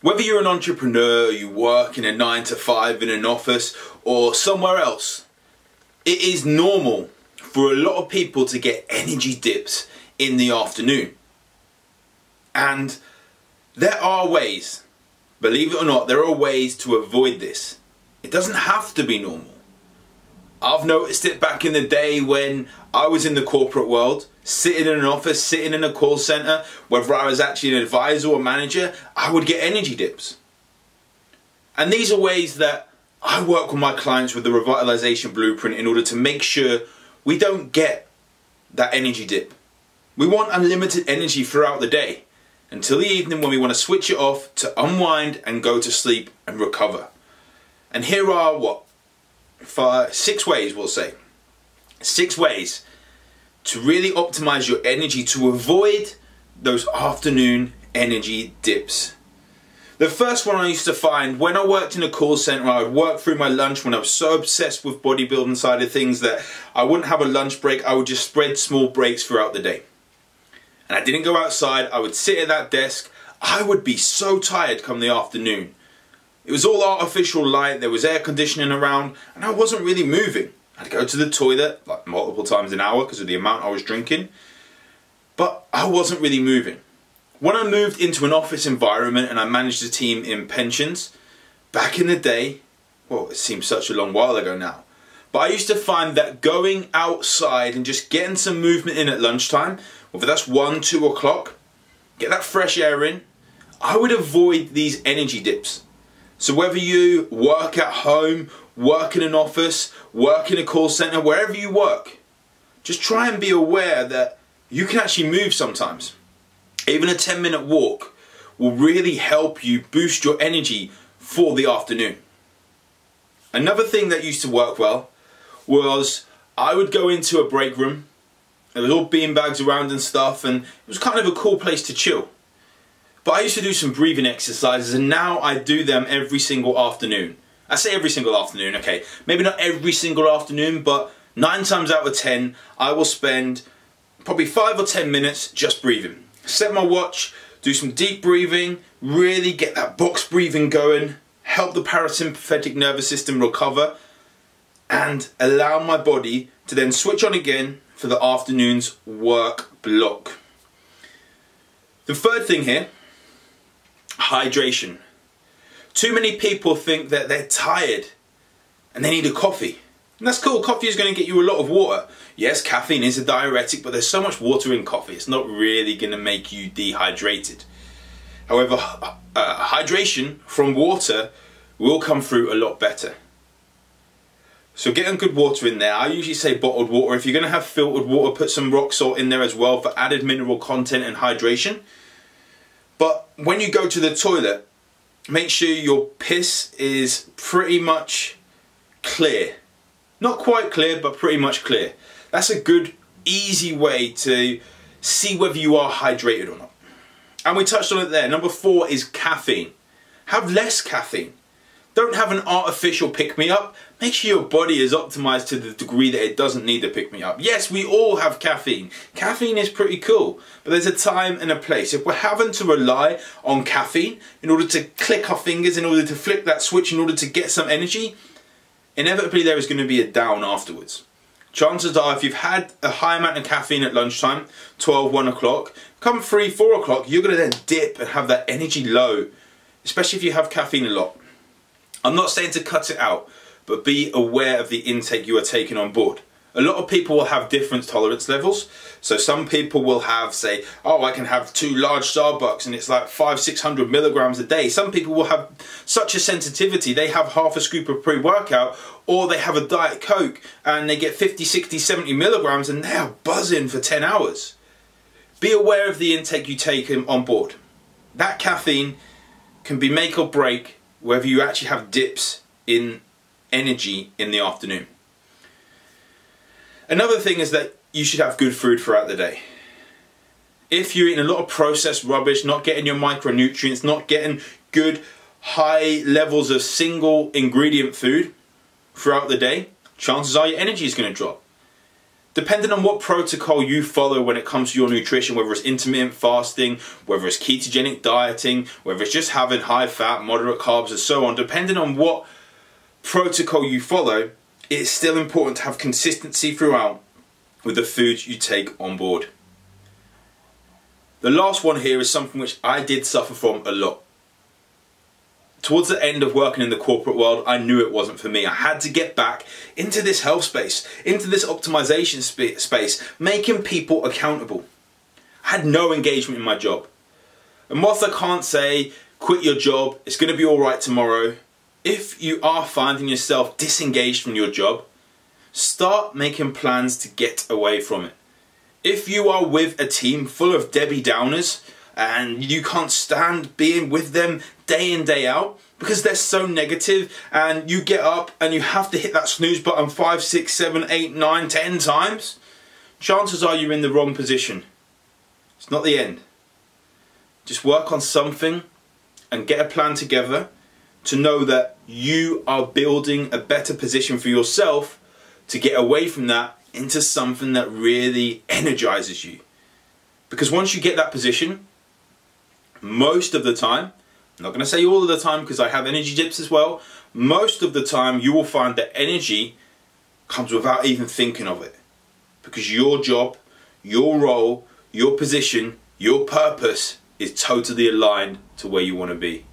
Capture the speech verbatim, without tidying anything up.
Whether you're an entrepreneur, you work in a nine to five in an office or somewhere else, it is normal for a lot of people to get energy dips in the afternoon. And there are ways, believe it or not, there are ways to avoid this. It doesn't have to be normal. I've noticed it back in the day when I was in the corporate world, sitting in an office, sitting in a call center, whether I was actually an advisor or manager, I would get energy dips. And these are ways that I work with my clients with the Revitalization Blueprint in order to make sure we don't get that energy dip. We want unlimited energy throughout the day until the evening when we want to switch it off to unwind and go to sleep and recover. And here are what? Five, six ways, we'll say. Six ways to really optimize your energy to avoid those afternoon energy dips. The first one I used to find when I worked in a call center, I would work through my lunch when I was so obsessed with bodybuilding side of things that I wouldn't have a lunch break. I would just spread small breaks throughout the day. And I didn't go outside. I would sit at that desk. I would be so tired come the afternoon. It was all artificial light. There was air conditioning around and I wasn't really moving. I'd go to the toilet like multiple times an hour because of the amount I was drinking, but I wasn't really moving. When I moved into an office environment and I managed a team in pensions, back in the day, well, it seems such a long while ago now, but I used to find that going outside and just getting some movement in at lunchtime, whether that's one, two o'clock, get that fresh air in, I would avoid these energy dips. So whether you work at home, work in an office, work in a call center, wherever you work, just try and be aware that you can actually move sometimes. Even a ten minute walk will really help you boost your energy for the afternoon. Another thing that used to work well was I would go into a break room. There was all beanbags around and stuff and it was kind of a cool place to chill. But I used to do some breathing exercises and now I do them every single afternoon. I say every single afternoon, okay, maybe not every single afternoon, but nine times out of ten, I will spend probably five or ten minutes just breathing. Set my watch, do some deep breathing, really get that box breathing going, help the parasympathetic nervous system recover, and allow my body to then switch on again for the afternoon's work block. The third thing here, hydration. Too many people think that they're tired and they need a coffee. And that's cool, coffee is going to get you a lot of water. Yes, caffeine is a diuretic, but there's so much water in coffee, it's not really going to make you dehydrated. However, uh, hydration from water will come through a lot better. So getting good water in there, I usually say bottled water. If you're going to have filtered water, put some rock salt in there as well for added mineral content and hydration. But when you go to the toilet, make sure your piss is pretty much clear. Not quite clear, but pretty much clear. That's a good, easy way to see whether you are hydrated or not. And we touched on it there. Number four is caffeine. Have less caffeine. Don't have an artificial pick-me-up. Make sure your body is optimized to the degree that it doesn't need a pick-me-up. Yes, we all have caffeine. Caffeine is pretty cool, but there's a time and a place. If we're having to rely on caffeine in order to click our fingers, in order to flick that switch, in order to get some energy, inevitably there is going to be a down afterwards. Chances are if you've had a high amount of caffeine at lunchtime, twelve, one o'clock, come three, four o'clock, you're going to then dip and have that energy low, especially if you have caffeine a lot. I'm not saying to cut it out, but be aware of the intake you are taking on board. A lot of people will have different tolerance levels. So some people will have, say, oh, I can have two large Starbucks and it's like five, six hundred milligrams a day. Some people will have such a sensitivity. They have half a scoop of pre-workout or they have a Diet Coke and they get fifty, sixty, seventy milligrams and they are buzzing for ten hours. Be aware of the intake you take on board. That caffeine can be make or break whether you actually have dips in energy in the afternoon. Another thing is that you should have good food throughout the day. If you're eating a lot of processed rubbish, not getting your micronutrients, not getting good high levels of single ingredient food throughout the day, chances are your energy is going to drop. Depending on what protocol you follow when it comes to your nutrition, whether it's intermittent fasting, whether it's ketogenic dieting, whether it's just having high fat, moderate carbs and so on, depending on what protocol you follow, it's still important to have consistency throughout with the foods you take on board. The last one here is something which I did suffer from a lot. Towards the end of working in the corporate world, I knew it wasn't for me. I had to get back into this health space, into this optimization sp space, making people accountable. I had no engagement in my job. And whilst I can't say, quit your job, it's going to be all right tomorrow, if you are finding yourself disengaged from your job, start making plans to get away from it. If you are with a team full of Debbie Downers and you can't stand being with them day in, day out because they're so negative, and you get up and you have to hit that snooze button five, six, seven, eight, nine, ten times, chances are you're in the wrong position. It's not the end. Just work on something and get a plan together to know that you are building a better position for yourself to get away from that into something that really energizes you. Because once you get that position, most of the time, I'm not going to say all of the time because I have energy dips as well, most of the time you will find that energy comes without even thinking of it. Because your job, your role, your position, your purpose is totally aligned to where you want to be.